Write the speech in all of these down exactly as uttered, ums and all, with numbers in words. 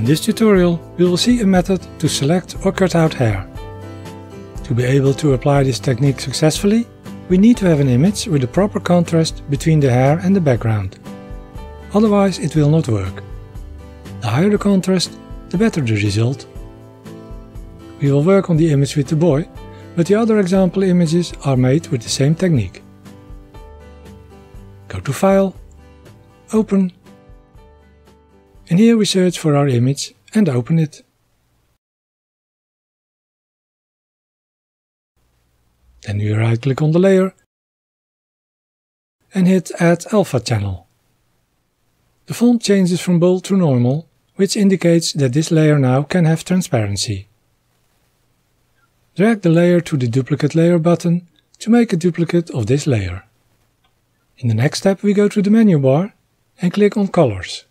In this tutorial, we will see a method to select or cut out hair. To be able to apply this technique successfully, we need to have an image with the proper contrast between the hair and the background. Otherwise it will not work. The higher the contrast, the better the result. We will work on the image with the boy, but the other example images are made with the same technique. Go to File, Open, and here we search for our image and open it. Then we right-click on the layer and hit Add Alpha Channel. The font changes from bold to normal, which indicates that this layer now can have transparency. Drag the layer to the Duplicate Layer button to make a duplicate of this layer. In the next step we go to the menu bar and click on Colors.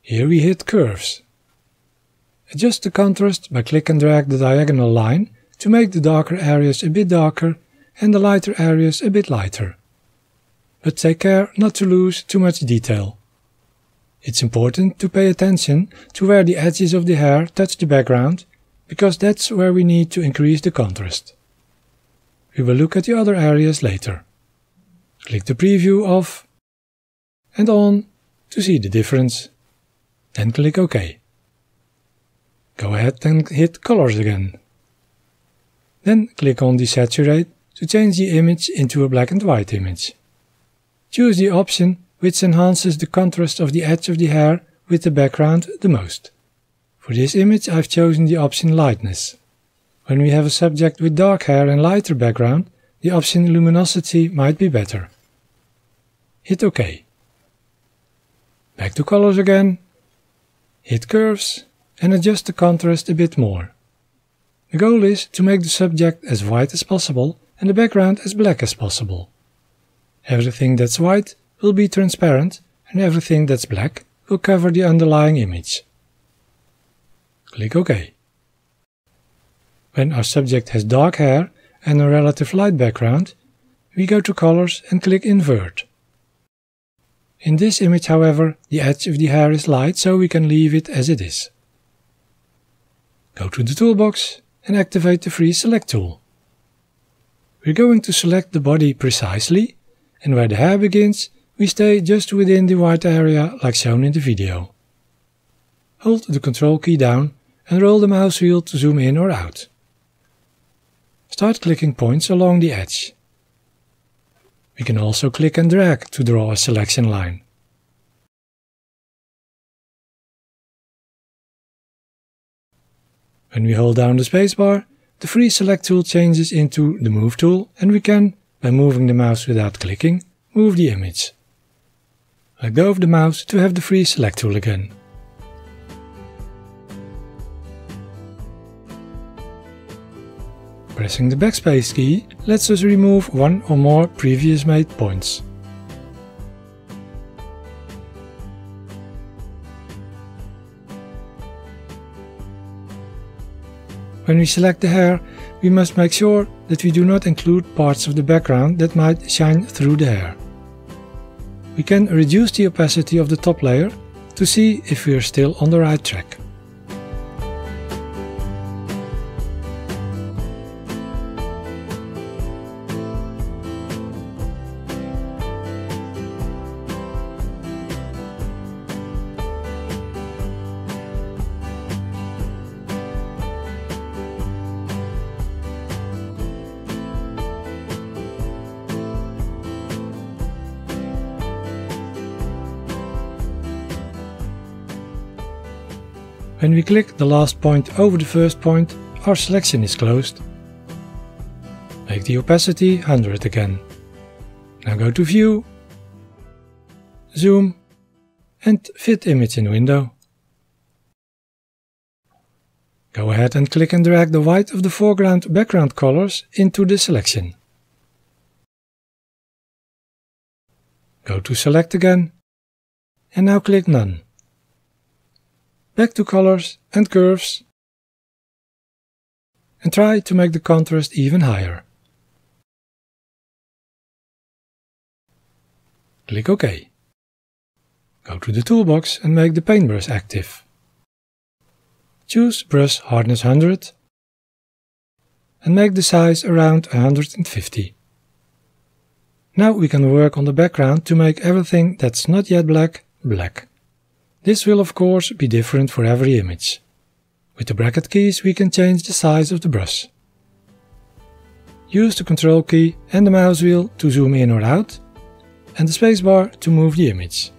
Here we hit Curves. Adjust the contrast by click and drag the diagonal line to make the darker areas a bit darker and the lighter areas a bit lighter. But take care not to lose too much detail. It's important to pay attention to where the edges of the hair touch the background, because that's where we need to increase the contrast. We will look at the other areas later. Click the preview off and on to see the difference. Then click OK. Go ahead and hit Colors again. Then click on Desaturate to change the image into a black and white image. Choose the option which enhances the contrast of the edge of the hair with the background the most. For this image I've chosen the option Lightness. When we have a subject with dark hair and lighter background, the option Luminosity might be better. Hit OK. Back to Colors again. Hit Curves and adjust the contrast a bit more. The goal is to make the subject as white as possible and the background as black as possible. Everything that's white will be transparent and everything that's black will cover the underlying image. Click OK. When our subject has dark hair and a relative light background, we go to Colors and click Invert. In this image, however, the edge of the hair is light, so we can leave it as it is. Go to the toolbox and activate the free Select tool. We're going to select the body precisely, and where the hair begins, we stay just within the white area like shown in the video. Hold the Control key down and roll the mouse wheel to zoom in or out. Start clicking points along the edge. We can also click and drag to draw a selection line. When we hold down the spacebar, the free Select tool changes into the Move tool and we can, by moving the mouse without clicking, move the image. Let go of the mouse to have the free Select tool again. Pressing the backspace key lets us remove one or more previous made points. When we select the hair, we must make sure that we do not include parts of the background that might shine through the hair. We can reduce the opacity of the top layer to see if we are still on the right track. When we click the last point over the first point, our selection is closed. Make the opacity one hundred again. Now go to View, Zoom and Fit Image in Window. Go ahead and click and drag the white of the foreground background colors into the selection. Go to Select again and now click None. Back to Colors and Curves and try to make the contrast even higher. Click OK. Go to the toolbox and make the paintbrush active. choose brush hardness one hundred and make the size around one hundred fifty. Now we can work on the background to make everything that's not yet black, black. This will of course be different for every image. With the bracket keys we can change the size of the brush. Use the control key and the mouse wheel to zoom in or out, and the spacebar to move the image.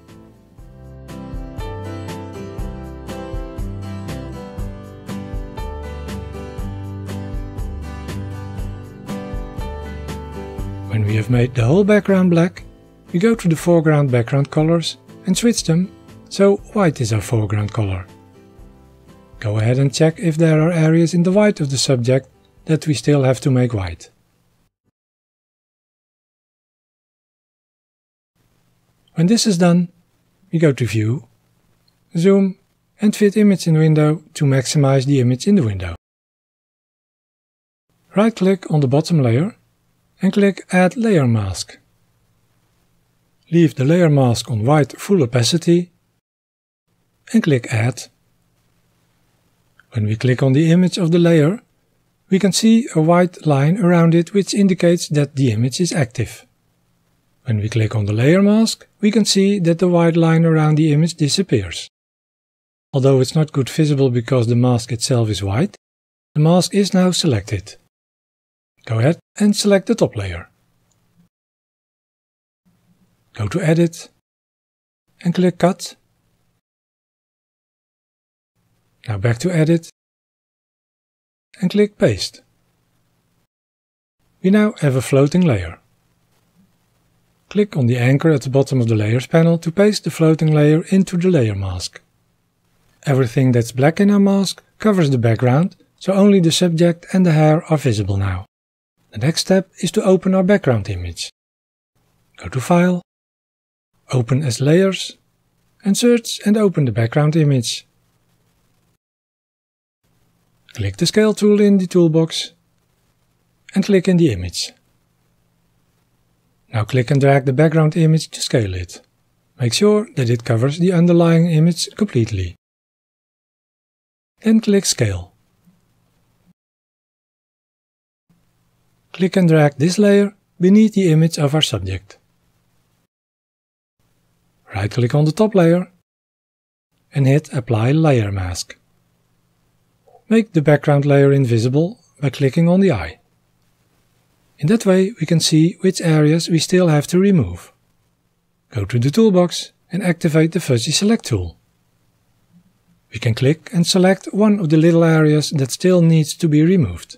When we have made the whole background black, we go to the foreground background colors and switch them, so white is our foreground color. Go ahead and check if there are areas in the white of the subject that we still have to make white. When this is done, we go to View, Zoom and Fit Image in Window to maximize the image in the window. Right-click on the bottom layer and click Add Layer Mask. Leave the layer mask on white full opacity and click Add. When we click on the image of the layer, we can see a white line around it which indicates that the image is active. When we click on the layer mask, we can see that the white line around the image disappears. Although it's not good visible because the mask itself is white, the mask is now selected. Go ahead and select the top layer. Go to Edit and click Cut. Now back to Edit and click Paste. We now have a floating layer. Click on the anchor at the bottom of the Layers panel to paste the floating layer into the layer mask. Everything that's black in our mask covers the background, so only the subject and the hair are visible now. The next step is to open our background image. Go to File, Open as Layers, and search and open the background image. Click the Scale tool in the toolbox and click in the image. Now click and drag the background image to scale it. Make sure that it covers the underlying image completely. Then click Scale. Click and drag this layer beneath the image of our subject. Right-click on the top layer and hit Apply Layer Mask. Make the background layer invisible by clicking on the eye. In that way we can see which areas we still have to remove. Go to the toolbox and activate the Fuzzy Select tool. We can click and select one of the little areas that still needs to be removed.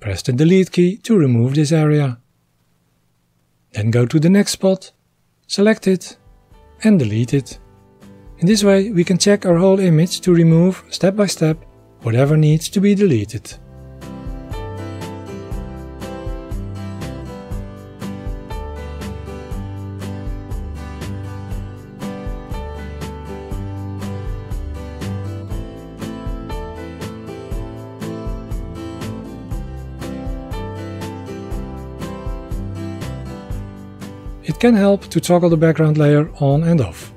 Press the Delete key to remove this area. Then go to the next spot, select it and delete it. In this way we can check our whole image to remove, step by step, whatever needs to be deleted. It can help to toggle the background layer on and off.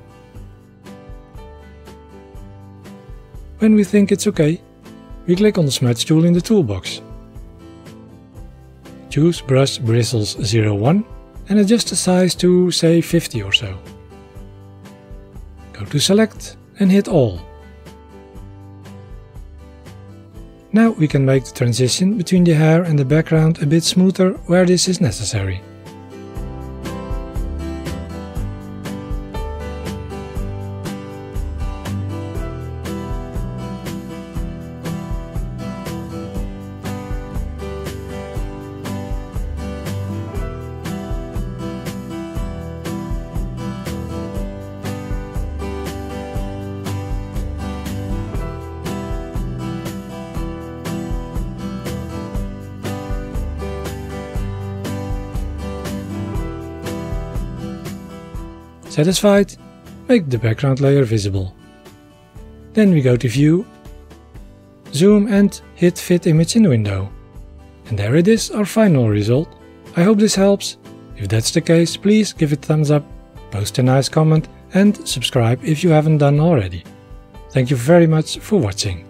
When we think it's okay, we click on the Smudge tool in the toolbox. Choose Brush Bristles zero one and adjust the size to, say, fifty or so. Go to Select and hit All. Now we can make the transition between the hair and the background a bit smoother where this is necessary. Satisfied, make the background layer visible. Then we go to View, Zoom and hit Fit Image in Window. And there it is, our final result. I hope this helps. If that's the case, please give it a thumbs up, post a nice comment and subscribe if you haven't done already. Thank you very much for watching.